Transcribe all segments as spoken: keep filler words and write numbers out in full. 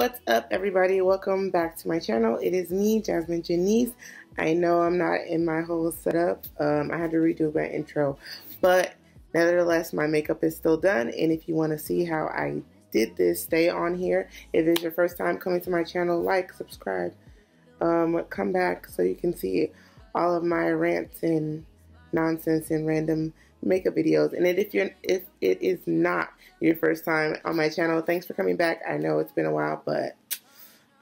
What's up, everybody? Welcome back to my channel. It is me, Jasmine Janice. I know I'm not in my whole setup. Um, I had to redo my intro, but nevertheless, my makeup is still done. And if you want to see how I did this, stay on here. If it's your first time coming to my channel, like, subscribe, um, come back so you can see all of my rants and nonsense and random makeup videos. And if you're if it is not your first time on my channel, thanks for coming back. I know it's been a while, but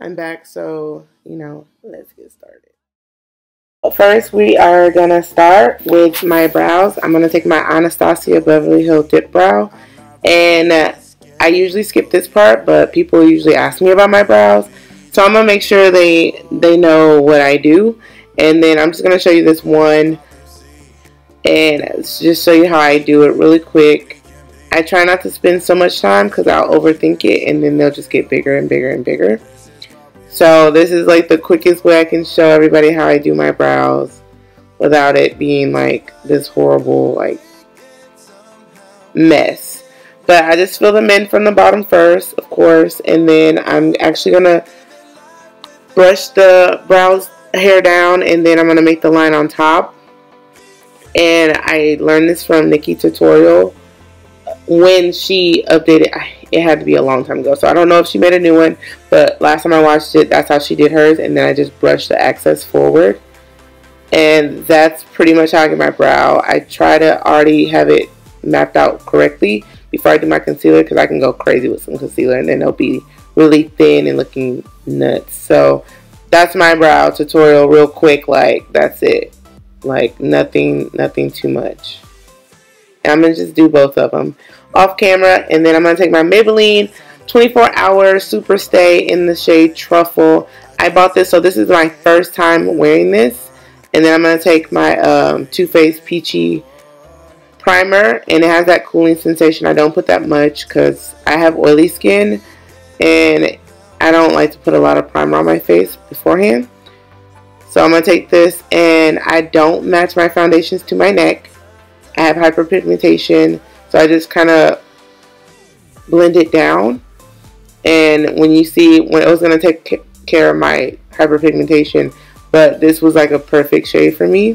I'm back, so you know, let's get started. First, we are gonna start with my brows. I'm gonna take my Anastasia Beverly Hills dip brow, and uh, I usually skip this part, but people usually ask me about my brows, so I'm gonna make sure they they know what I do. And then I'm just gonna show you this one and just show you how I do it really quick. I try not to spend so much time because I'll overthink it and then they'll just get bigger and bigger and bigger. So this is like the quickest way I can show everybody how I do my brows without it being like this horrible like mess. But I just fill them in from the bottom first, of course, and then I'm actually gonna brush the brows hair down, and then I'm gonna make the line on top. And I learned this from NikkieTutorial when she updated. It had to be a long time ago, so I don't know if she made a new one, but last time I watched it, that's how she did hers. And then I just brushed the excess forward, and that's pretty much how I get my brow. I try to already have it mapped out correctly before I do my concealer, because I can go crazy with some concealer and then it'll be really thin and looking nuts. So that's my brow tutorial real quick. Like, that's it. Like, nothing nothing too much. And I'm gonna just do both of them off camera, and then I'm gonna take my Maybelline twenty-four hour super stay in the shade Truffle. I bought this, so this is my first time wearing this. And then I'm gonna take my um, Too Faced peachy primer, and it has that cooling sensation. I don't put that much because I have oily skin and I don't like to put a lot of primer on my face beforehand. So I'm going to take this, and I don't match my foundations to my neck. I have hyperpigmentation, so I just kind of blend it down. And when you see, when it was going to take care of my hyperpigmentation, but this was like a perfect shade for me.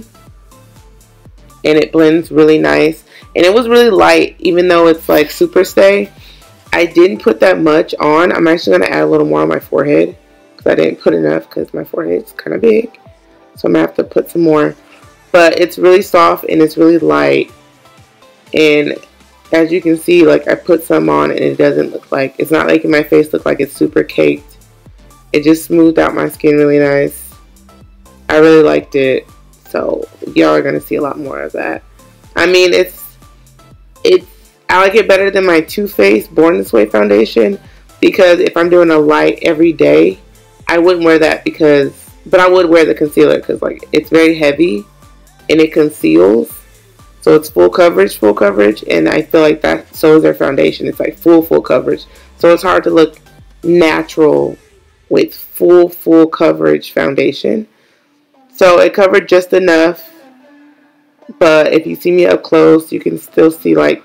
And it blends really nice. And it was really light, even though it's like super stay. I didn't put that much on. I'm actually going to add a little more on my forehead, because I didn't put enough because my forehead's kind of big. So I'm going to have to put some more. But it's really soft and it's really light. And as you can see, like, I put some on and it doesn't look like, it's not making my face look like it's super caked. It just smoothed out my skin really nice. I really liked it. So y'all are going to see a lot more of that. I mean, it's, it's, I like it better than my Too Faced Born This Way foundation, because if I'm doing a light every day, I wouldn't wear that, because, but I would wear the concealer, because like, it's very heavy and it conceals, so it's full coverage, full coverage, and I feel like that, so is their foundation. It's like full, full coverage, so it's hard to look natural with full, full coverage foundation. So it covered just enough, but if you see me up close, you can still see like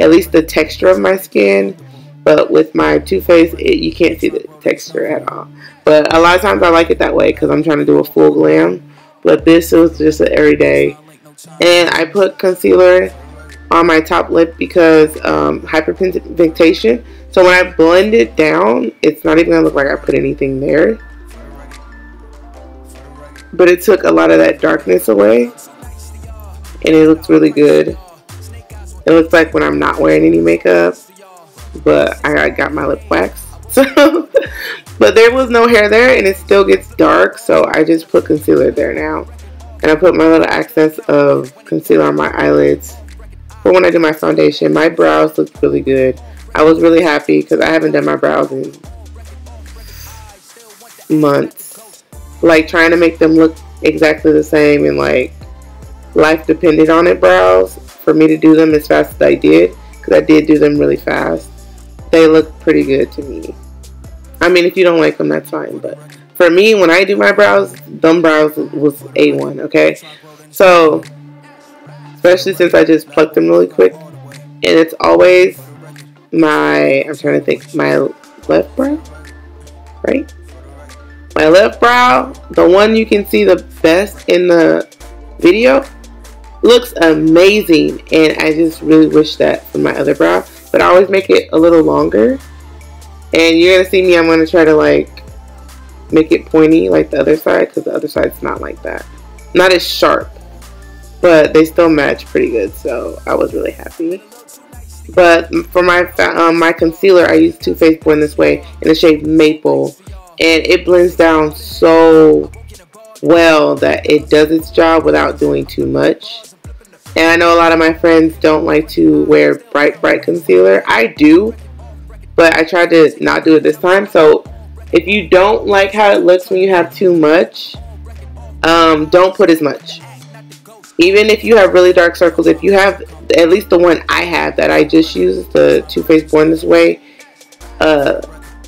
at least the texture of my skin. But with my Too Faced, it, you can't see the texture at all. But a lot of times I like it that way because I'm trying to do a full glam. But this was just an everyday. And I put concealer on my top lip because um, hyperpigmentation. So when I blend it down, it's not even going to look like I put anything there. But it took a lot of that darkness away. And it looks really good. It looks like when I'm not wearing any makeup. But I got my lip waxed, so but there was no hair there, and it still gets dark, so I just put concealer there now. And I put my little excess of concealer on my eyelids for when I do my foundation. My brows looked really good. I was really happy because I haven't done my brows in months, like trying to make them look exactly the same, and like life depended on it. Brows for me to do them as fast as I did, because I did do them really fast. They look pretty good to me. I mean, if you don't like them, that's fine. But for me, when I do my brows, them brows was A one, okay? So, especially since I just plucked them really quick. And it's always my, I'm trying to think, my left brow? right? My left brow, the one you can see the best in the video, looks amazing, and I just really wish that for my other brow, but I always make it a little longer. And you're gonna see me, I'm gonna try to like make it pointy like the other side, because the other side's not like that, not as sharp, but they still match pretty good, so I was really happy. But for my um, my concealer, I use Too Faced Born This Way in the shade Maple, and it blends down so well that it does its job without doing too much. And I know a lot of my friends don't like to wear bright bright concealer. I do, but I tried to not do it this time. So if you don't like how it looks when you have too much, um, don't put as much. Even if you have really dark circles, if you have at least the one I have that I just used, the Too Faced Born This Way, uh,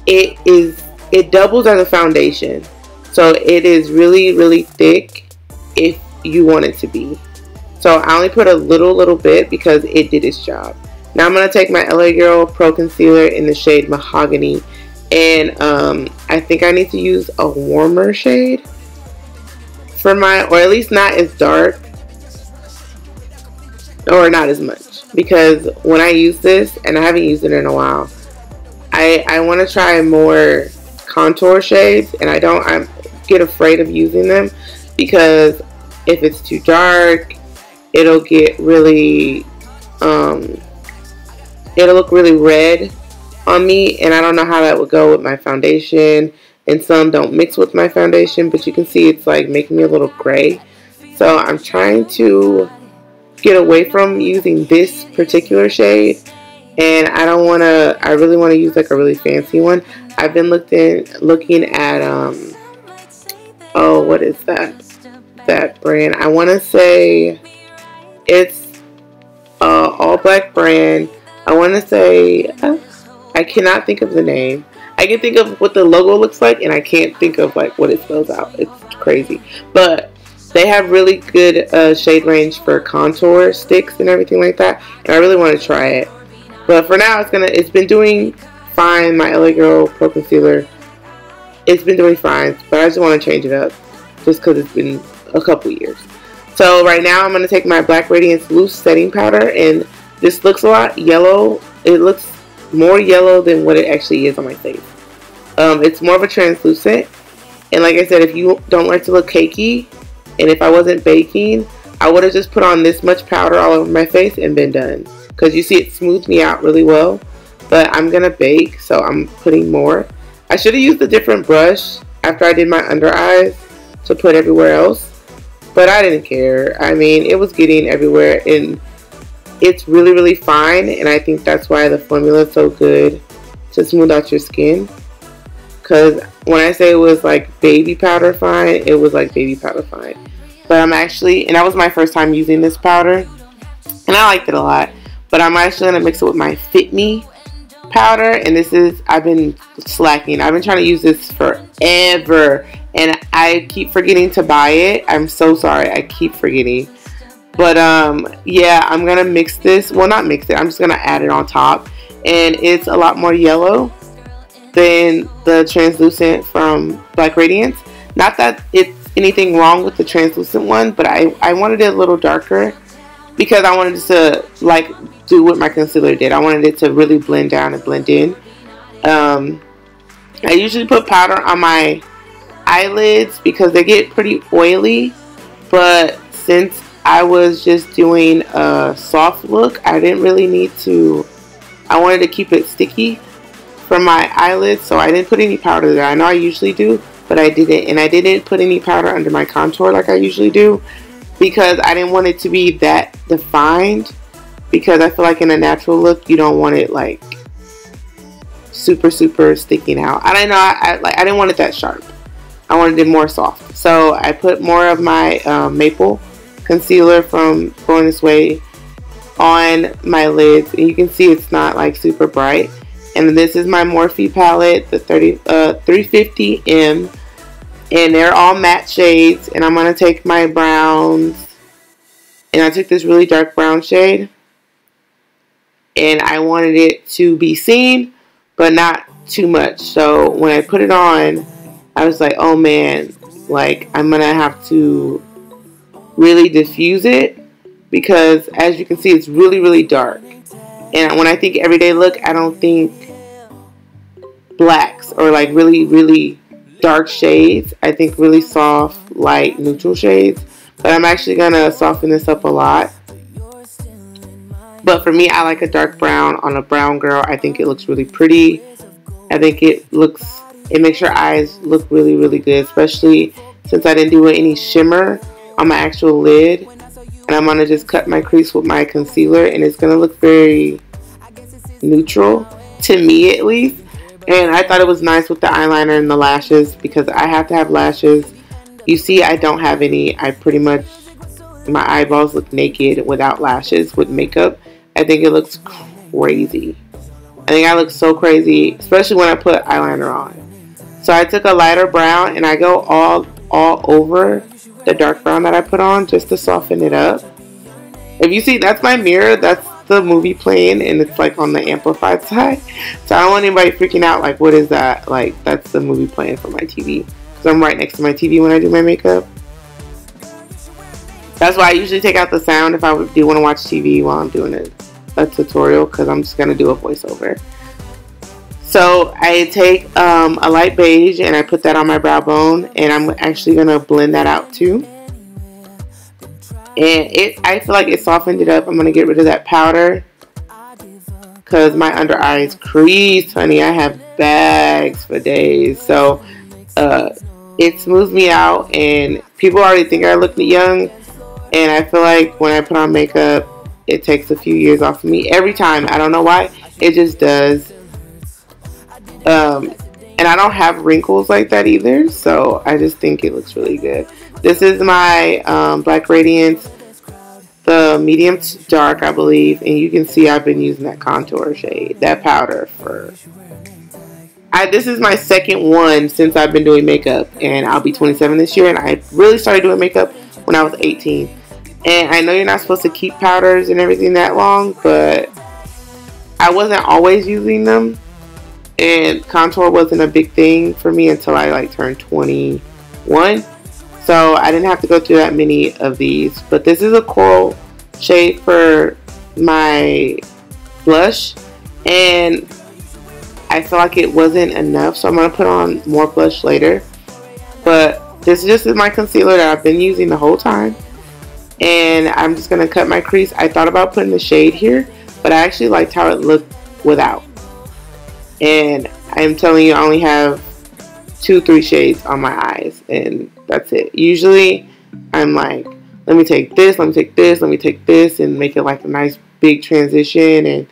it is it doubles as a foundation. So it is really, really thick if you want it to be. So I only put a little, little bit because it did its job. Now I'm going to take my L A Girl Pro Concealer in the shade Mahogany. And um, I think I need to use a warmer shade for my, or at least not as dark, or not as much. Because when I use this, and I haven't used it in a while, I, I want to try more contour shades, and I don't I get afraid of using them because if it's too dark, it'll get really um, it'll look really red on me, and I don't know how that would go with my foundation, and some don't mix with my foundation, but you can see it's like making me a little gray. So I'm trying to get away from using this particular shade, and I don't want to I really want to use like a really fancy one. I've been looking looking at um oh what is that that brand? I want to say it's uh all black brand. I want to say uh, I cannot think of the name. I can think of what the logo looks like, and I can't think of like what it spells out. It's crazy, but they have really good uh, shade range for contour sticks and everything like that, and I really want to try it. But for now, it's gonna it's been doing fine. My L A Girl Pro Concealer, it's been doing fine, but I just want to change it up just because it's been a couple years. So right now, I'm gonna take my Black Radiance Loose Setting Powder, and this looks a lot yellow. It looks more yellow than what it actually is on my face. Um, it's more of a translucent, and like I said, if you don't like to look cakey, and if I wasn't baking, I would have just put on this much powder all over my face and been done. Because you see it smoothed me out really well. But I'm going to bake, so I'm putting more. I should have used a different brush after I did my under eyes to put everywhere else. But I didn't care. I mean, it was getting everywhere. And it's really, really fine. And I think that's why the formula is so good to smooth out your skin. Because when I say it was like baby powder fine, it was like baby powder fine. But I'm actually, and that was my first time using this powder, and I liked it a lot. But I'm actually going to mix it with my Fit Me powder, and this is, I've been slacking. I've been trying to use this forever, and I keep forgetting to buy it. I'm so sorry. I keep forgetting. But um, yeah, I'm going to mix this. Well, not mix it. I'm just going to add it on top, and it's a lot more yellow than the translucent from Black Radiance. Not that it's anything wrong with the translucent one, but I, I wanted it a little darker because I wanted to like do what my concealer did. I wanted it to really blend down and blend in. Um, I usually put powder on my eyelids because they get pretty oily, but since I was just doing a soft look, I didn't really need to, I wanted to keep it sticky from my eyelids, so I didn't put any powder there. I know I usually do, but I didn't, and I didn't put any powder under my contour like I usually do because I didn't want it to be that defined, because I feel like in a natural look you don't want it like super super sticking out. I don't know, I, I, like, I didn't want it that sharp. I wanted it more soft, so I put more of my uh, Maple concealer from Born This Way on my lids, and you can see it's not like super bright. And this is my Morphe palette, the three fifty M, and they're all matte shades. And I'm going to take my browns, and I took this really dark brown shade, and I wanted it to be seen, but not too much. So when I put it on, I was like, oh man, like I'm gonna have to really diffuse it, because as you can see, it's really really dark. And when I think everyday look, I don't think blacks or like really really dark shades. I think really soft, light, neutral shades. But I'm actually gonna soften this up a lot. But for me, I like a dark brown on a brown girl. I think it looks really pretty. I think it looks, it makes your eyes look really really good, especially since I didn't do any shimmer on my actual lid. And I'm gonna just cut my crease with my concealer, and it's gonna look very neutral, to me at least. And I thought it was nice with the eyeliner and the lashes, because I have to have lashes. You see, I don't have any. I pretty much, my eyeballs look naked without lashes with makeup. I think it looks crazy. I think I look so crazy, especially when I put eyeliner on. So I took a lighter brown and I go all all over the dark brown that I put on, just to soften it up. If you see, that's my mirror. That's the movie playing, and it's like on the amplified side. So I don't want anybody freaking out like, what is that? Like, that's the movie playing for my T V, because I'm right next to my T V when I do my makeup. That's why I usually take out the sound if I do want to watch T V while I'm doing a, a tutorial, because I'm just going to do a voiceover. So I take um, a light beige and I put that on my brow bone, and I'm actually going to blend that out too. And it, I feel like it softened it up. I'm going to get rid of that powder, because my under eye is creased, honey. I have bags for days. So uh, it smooths me out, and people already think I look young. And I feel like when I put on makeup, it takes a few years off of me. Every time. I don't know why. It just does. Um, and I don't have wrinkles like that either. So I just think it looks really good. This is my um, Black Radiance. The medium to dark, I believe. And you can see I've been using that contour shade. That powder for... I, this is my second one since I've been doing makeup. And I'll be twenty-seven this year. And I really started doing makeup when I was eighteen. And I know you're not supposed to keep powders and everything that long, but I wasn't always using them, and contour wasn't a big thing for me until I like turned twenty-one. So I didn't have to go through that many of these. But this is a coral shade for my blush, and I feel like it wasn't enough, so I'm going to put on more blush later. But this is just my concealer that I've been using the whole time. And I'm just going to cut my crease. I thought about putting the shade here, but I actually liked how it looked without. And I'm telling you, I only have two, three shades on my eyes, and that's it. Usually, I'm like, let me take this, let me take this, let me take this, and make it like a nice big transition and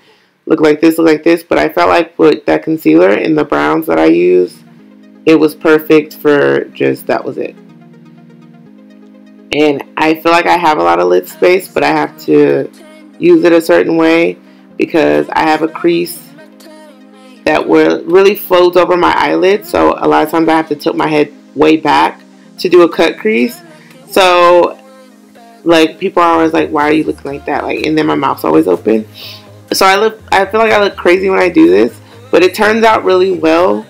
look like this, look like this. But I felt like with that concealer and the browns that I used, it was perfect for just, that was it. And I feel like I have a lot of lid space, but I have to use it a certain way, because I have a crease that really folds over my eyelid. So a lot of times I have to tilt my head way back to do a cut crease. So like, people are always like, why are you looking like that? Like, and then my mouth's always open. So I look, I feel like I look crazy when I do this, but it turns out really well.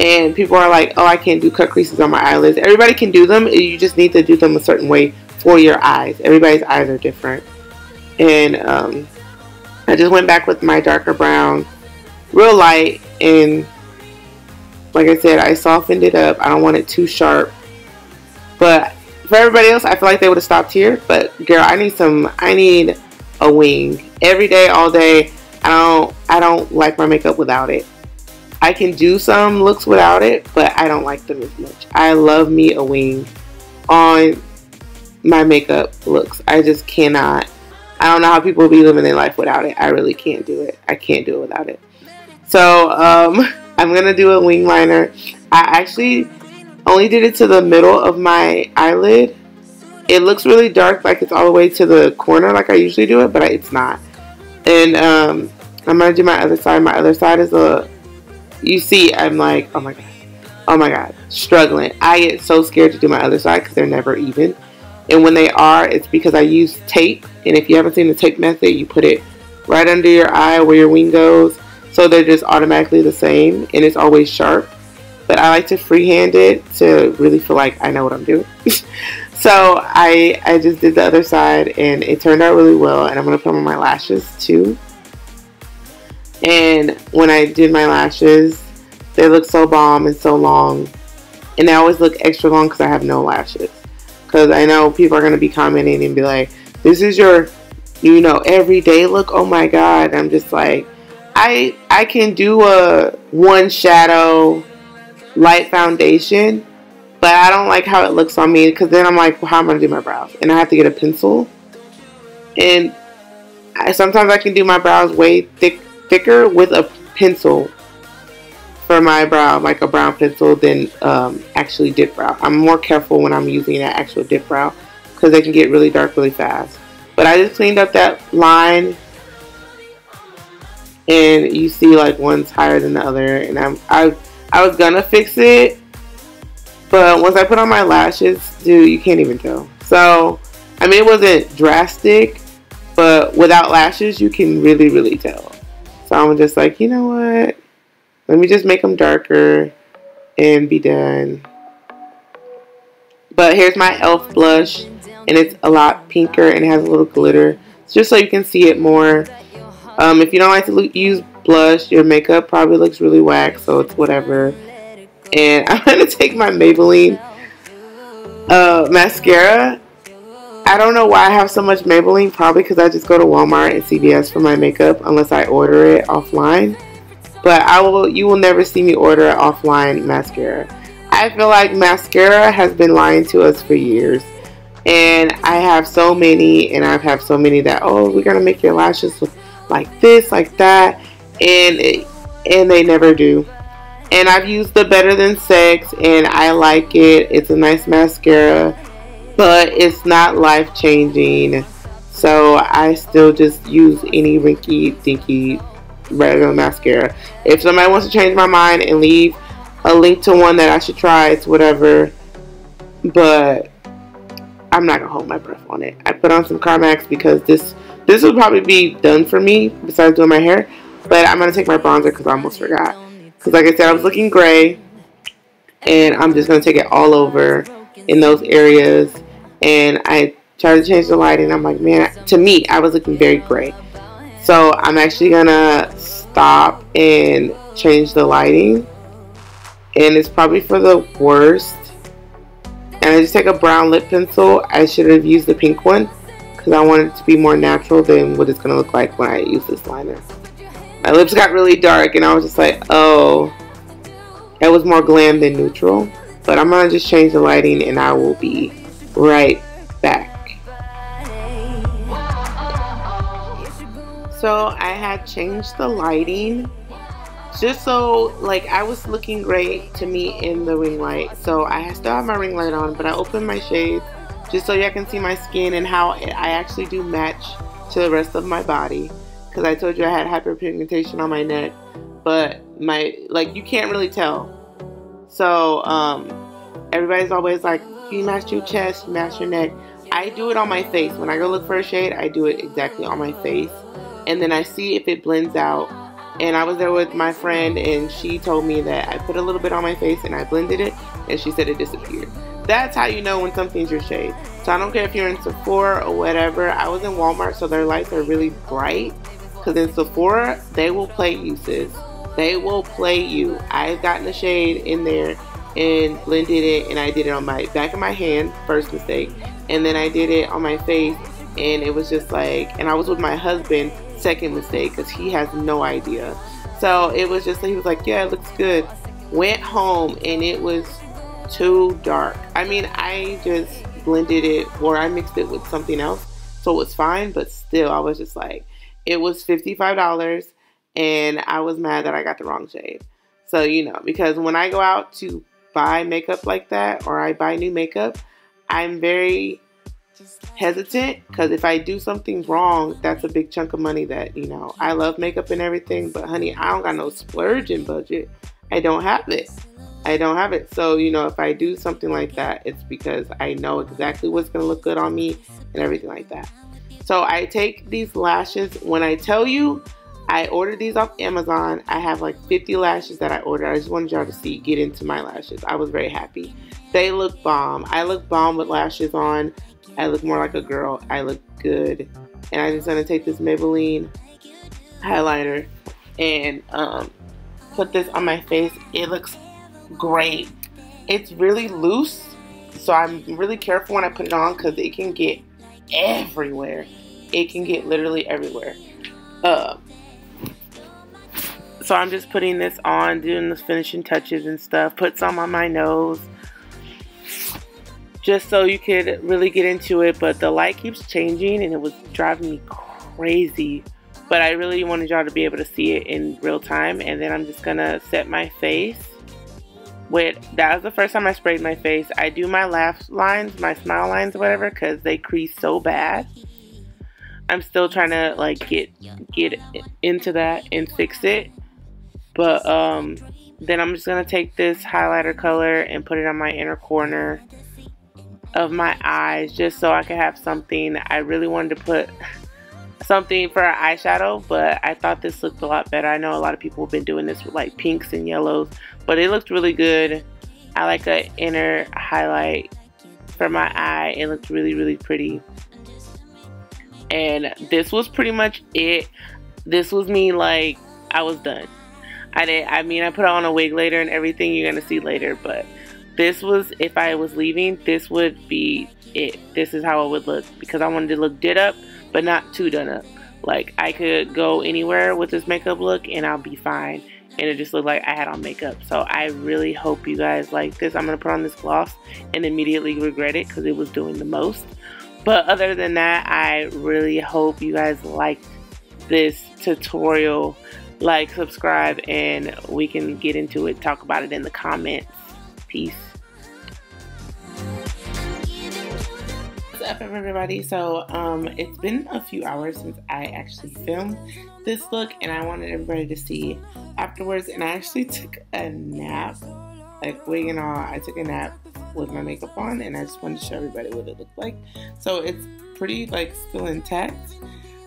And people are like, oh, I can't do cut creases on my eyelids. Everybody can do them. You just need to do them a certain way for your eyes. Everybody's eyes are different. And um, I just went back with my darker brown, real light. And like I said, I softened it up. I don't want it too sharp. But for everybody else, I feel like they would have stopped here. But girl, I need some, I need a wing. Every day, all day. I don't, I don't like my makeup without it. I can do some looks without it, but I don't like them as much. I love me a wing on my makeup looks. I just cannot. I don't know how people be living their life without it. I really can't do it. I can't do it without it. So um, I'm going to do a wing liner. I actually only did it to the middle of my eyelid. It looks really dark, like it's all the way to the corner like I usually do it, but it's not. And um, I'm going to do my other side. My other side is a... You see, I'm like, oh my god, oh my god, struggling. I get so scared to do my other side because they're never even. And when they are, it's because I use tape. And if you haven't seen the tape method, you put it right under your eye where your wing goes. so they're just automatically the same and it's always sharp. But I like to freehand it to really feel like I know what I'm doing. So I, I just did the other side and it turned out really well, and I'm going to put on my lashes too. And when I did my lashes, they look so bomb and so long. And they always look extra long because I have no lashes. Because I know people are going to be commenting and be like, this is your, you know, everyday look. Oh my God. And I'm just like, I, I can do a one shadow light foundation, but I don't like how it looks on me, because then I'm like, well, how am I going to do my brows? And I have to get a pencil. And I, sometimes I can do my brows way thick, thicker with a pencil for my brow, like a brown pencil, than um, actually dip brow. I'm more careful when I'm using an actual dip brow because they can get really dark really fast. But I just cleaned up that line, and you see like one's higher than the other, and I'm, I I was gonna fix it, but once I put on my lashes, dude, you can't even tell. So I mean, it wasn't drastic, but without lashes you can really really tell. So I'm just like, you know what? Let me just make them darker and be done. But here's my e l f blush, and it's a lot pinker and it has a little glitter. It's just so you can see it more. Um, if you don't like to look, use blush, your makeup probably looks really whack, so it's whatever. And I'm going to take my Maybelline uh, mascara. I don't know why I have so much Maybelline, probably because I just go to Walmart and C V S for my makeup unless I order it offline. But I will, you will never see me order an offline mascara. I feel like mascara has been lying to us for years. And I have so many, and I've had so many that, oh, we're going to make your lashes look like this, like that. And, it, and they never do. And I've used the Better Than Sex, and I like it. It's a nice mascara, but it's not life-changing. So I still just use any rinky-dinky regular mascara. If somebody wants to change my mind and leave a link to one that I should try, it's whatever, but I'm not gonna hold my breath on it. I put on some Carmex because this this will probably be done for me besides doing my hair. But I'm gonna take my bronzer because I almost forgot, because like I said, I was looking gray, and I'm just gonna take it all over in those areas. And I tried to change the lighting, I'm like, man, to me I was looking very gray. So I'm actually gonna stop and change the lighting, and it's probably for the worst. And I just take a brown lip pencil. I should have used the pink one because I want it to be more natural than what it's gonna look like when I use this liner. My lips got really dark, and I was just like, oh, it was more glam than neutral. But I'm gonna just change the lighting, and I will be right back. So I had changed the lighting just so, like, I was looking great to me in the ring light. So I still have my ring light on, but I opened my shades just so y'all can see my skin and how I actually do match to the rest of my body. Because I told you I had hyperpigmentation on my neck, but my, like, you can't really tell. So um, everybody's always like, you match your chest, you match your neck. I do it on my face. When I go look for a shade, I do it exactly on my face. And then I see if it blends out. And I was there with my friend, and she told me that I put a little bit on my face and I blended it, and she said it disappeared. That's how you know when something's your shade. So I don't care if you're in Sephora or whatever. I was in Walmart, so their lights are really bright, because in Sephora they will play you, sis. They will play you. I've gotten a shade in there and blended it, and I did it on my back of my hand, first mistake, and then I did it on my face, and it was just like, and I was with my husband, second mistake, because he has no idea. So it was just, he was like, yeah, it looks good. Went home and it was too dark. I mean, I just blended it, or I mixed it with something else, so it was fine. But still, I was just like, it was fifty-five dollars, and I was mad that I got the wrong shade. So, you know, because when I go out to buy makeup like that, or I buy new makeup, I'm very hesitant, because if I do something wrong, that's a big chunk of money that, you know, I love makeup and everything, but honey, I don't got no splurging budget. I don't have it. I don't have it. So, you know, if I do something like that, it's because I know exactly what's going to look good on me and everything like that. So I take these lashes. When I tell you I ordered these off Amazon. I have like fifty lashes that I ordered. I just wanted y'all to see, get into my lashes. I was very happy. They look bomb. I look bomb with lashes on. I look more like a girl. I look good. And I'm just gonna take this Maybelline highlighter and um, put this on my face. It looks great. It's really loose, so I'm really careful when I put it on because it can get everywhere. It can get literally everywhere. Uh, so I'm just putting this on, doing the finishing touches and stuff. Put some on my nose, just so you could really get into it. But the light keeps changing and it was driving me crazy. But I really wanted y'all to be able to see it in real time. And then I'm just gonna set my face with, that was the first time I sprayed my face. I do my laugh lines, my smile lines, whatever, because they crease so bad. I'm still trying to like get get into that and fix it. But um, then I'm just gonna take this highlighter color and put it on my inner corner of my eyes, just so I could have something. I really wanted to put something for an eyeshadow, but I thought this looked a lot better. I know a lot of people have been doing this with like pinks and yellows, but it looked really good. I like an inner highlight for my eye. It looked really, really pretty. And this was pretty much it. This was me, like, I was done. I did, I mean, I put on a wig later and everything, you're gonna see later, but this was, if I was leaving, this would be it. This is how it would look, because I wanted to look did up, but not too done up. Like, I could go anywhere with this makeup look and I'll be fine. And it just looked like I had on makeup. So I really hope you guys like this. I'm gonna put on this gloss and immediately regret it because it was doing the most. But other than that, I really hope you guys liked this tutorial. Like, subscribe, and we can get into it. Talk about it in the comments. Peace. What's up, everybody? So um, it's been a few hours since I actually filmed this look, and I wanted everybody to see afterwards. And I actually took a nap, like wig and all. I took a nap with my makeup on, and I just wanted to show everybody what it looked like. So it's pretty, like, still intact.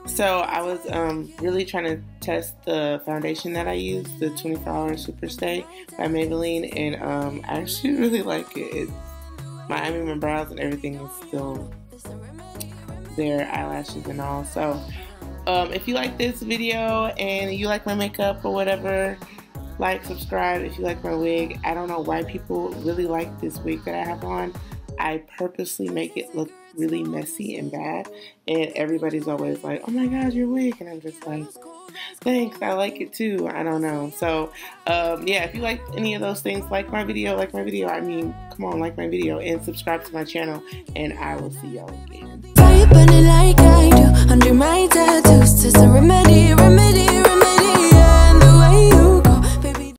So I was um, really trying to test the foundation that I used, the twenty-four hour Super Stay by Maybelline, and um, I actually really like it. It's, my, I mean, my brows and everything is still there, eyelashes and all. So um, if you like this video and you like my makeup or whatever, like, subscribe if you like my wig. I don't know why people really like this wig that I have on. I purposely make it look really messy and bad, and everybody's always like, oh my gosh, your wig, and I'm just like, thanks, I like it too. I don't know. So um, yeah, if you like any of those things, like my video, like my video, I mean, come on, like my video and subscribe to my channel, and I will see y'all again.